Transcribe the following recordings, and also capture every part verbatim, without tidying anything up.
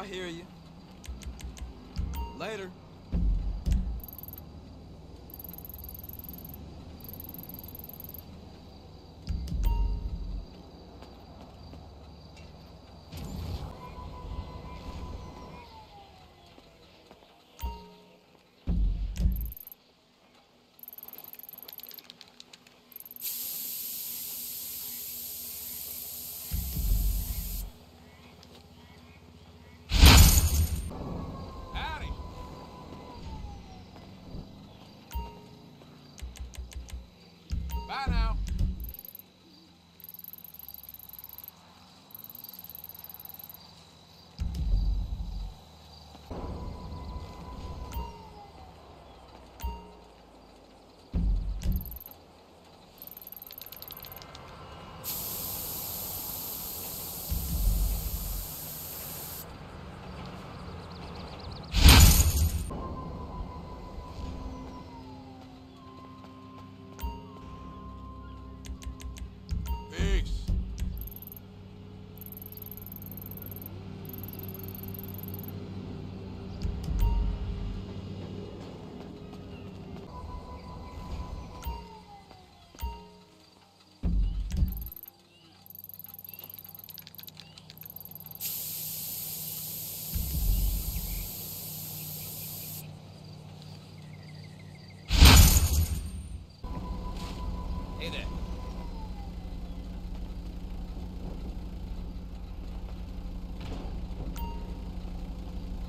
I hear you. Later. Bye now. Hey there.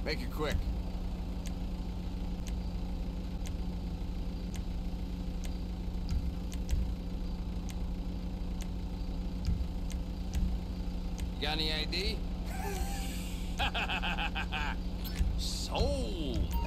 Make it quick. You got any I D? Sold.